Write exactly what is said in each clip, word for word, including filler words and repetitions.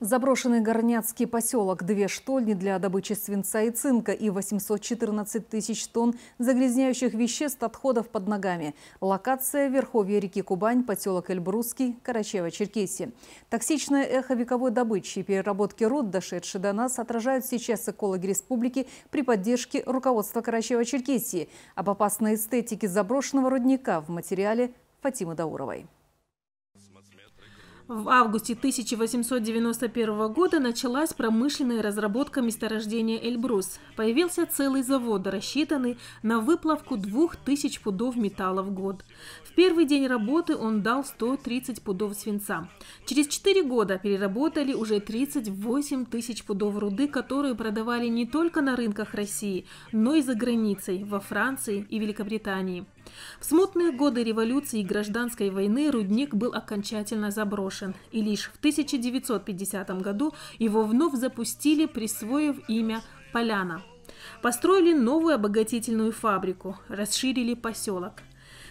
Заброшенный горняцкий поселок, две штольни для добычи свинца и цинка и восемьсот четырнадцать тысяч тонн загрязняющих веществ отходов под ногами. Локация – верховье реки Кубань, поселок Эльбрусский, Карачаево-Черкесия. Токсичное эхо вековой добычи и переработки руд, дошедшие до нас, отражают сейчас экологи республики при поддержке руководства Карачаево-Черкесии. Об опасной эстетике заброшенного рудника в материале Фатимы Дауровой. В августе тысяча восемьсот девяносто первого года началась промышленная разработка месторождения Эльбрус. Появился целый завод, рассчитанный на выплавку двух тысяч пудов металла в год. В первый день работы он дал сто тридцать пудов свинца. Через четыре года переработали уже тридцать восемь тысяч пудов руды, которые продавали не только на рынках России, но и за границей, во Франции и Великобритании. В смутные годы революции и гражданской войны рудник был окончательно заброшен, и лишь в тысяча девятьсот пятидесятом году его вновь запустили, присвоив имя «Поляна». Построили новую обогатительную фабрику, расширили поселок.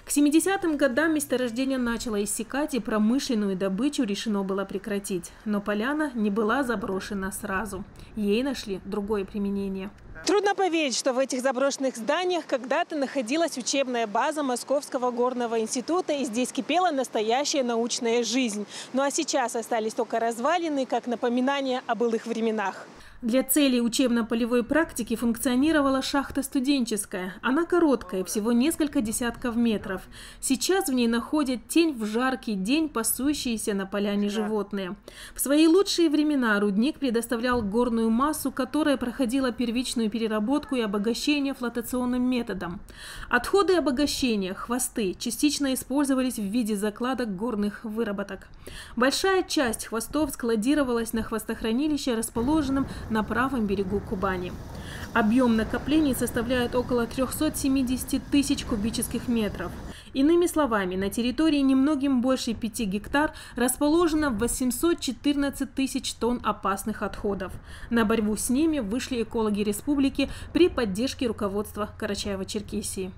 К семидесятым годам месторождение начало иссякать, и промышленную добычу решено было прекратить. Но поляна не была заброшена сразу. Ей нашли другое применение. Трудно поверить, что в этих заброшенных зданиях когда-то находилась учебная база Московского горного института, и здесь кипела настоящая научная жизнь. Ну а сейчас остались только развалины, как напоминание о былых временах. Для целей учебно-полевой практики функционировала шахта студенческая. Она короткая, всего несколько десятков метров. Сейчас в ней находят тень в жаркий день пасущиеся на поляне животные. В свои лучшие времена рудник предоставлял горную массу, которая проходила первичную переработку и обогащение флотационным методом. Отходы обогащения, хвосты, частично использовались в виде закладок горных выработок. Большая часть хвостов складировалась на хвостохранилище, расположенном на правом берегу Кубани. Объем накоплений составляет около трёхсот семидесяти тысяч кубических метров. Иными словами, на территории немногим больше пяти гектар расположено восемьсот четырнадцать тысяч тонн опасных отходов. На борьбу с ними вышли экологи республики при поддержке руководства Карачаево-Черкесии.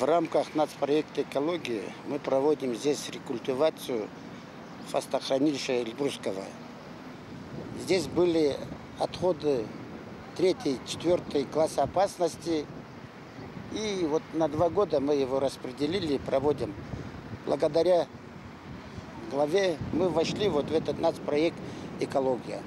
В рамках нацпроекта «Экология» мы проводим здесь рекультивацию хвостохранилища Эльбрусского. Здесь были отходы третий-четвёртый класса опасности. И вот на два года мы его распределили и проводим. Благодаря главе мы вошли вот в этот нацпроект «Экология».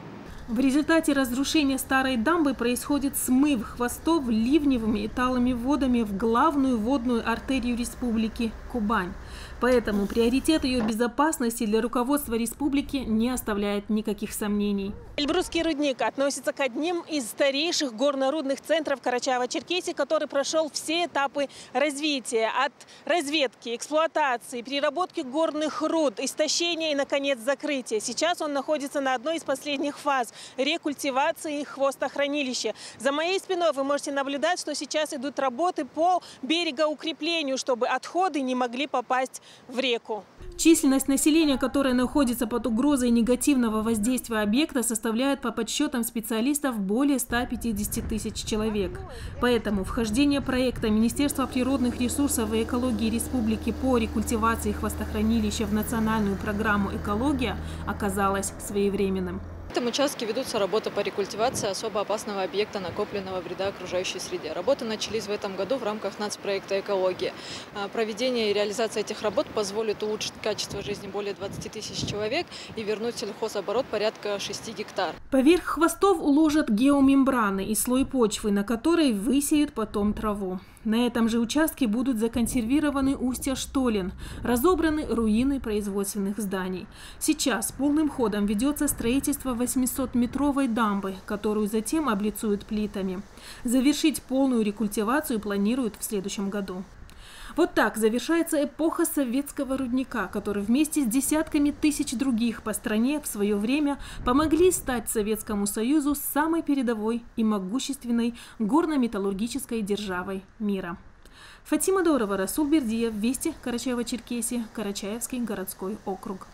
В результате разрушения старой дамбы происходит смыв хвостов ливневыми и талыми водами в главную водную артерию республики – Кубань. Поэтому приоритет ее безопасности для руководства республики не оставляет никаких сомнений. Эльбрусский рудник относится к одним из старейших горно-рудных центров Карачаево-Черкесии, который прошел все этапы развития – от разведки, эксплуатации, переработки горных руд, истощения и, наконец, закрытия. Сейчас он находится на одной из последних фаз – рекультивации хвостохранилища. За моей спиной вы можете наблюдать, что сейчас идут работы по берегоукреплению, чтобы отходы не могли попасть в реку. Численность населения, которое находится под угрозой негативного воздействия объекта, составляет по подсчетам специалистов более ста пятидесяти тысяч человек. Поэтому вхождение проекта Министерства природных ресурсов и экологии республики по рекультивации хвостохранилища в национальную программу «Экология» оказалось своевременным. В этом участке ведутся работы по рекультивации особо опасного объекта накопленного вреда окружающей среде. Работы начались в этом году в рамках нацпроекта «Экология». Проведение и реализация этих работ позволит улучшить качество жизни более двадцати тысяч человек и вернуть сельхозоборот порядка шести гектар. Поверх хвостов уложат геомембраны и слой почвы, на которой высеют потом траву. На этом же участке будут законсервированы устья штолен, разобраны руины производственных зданий. Сейчас полным ходом ведется строительство восьмисотметровой дамбы, которую затем облицуют плитами. Завершить полную рекультивацию планируют в следующем году. Вот так завершается эпоха советского рудника, который вместе с десятками тысяч других по стране в свое время помогли стать Советскому Союзу самой передовой и могущественной горно-металлургической державой мира. Фатима Дорова, Расул Бердиев, Вести, Карачаево-Черкесия, Карачаевский городской округ.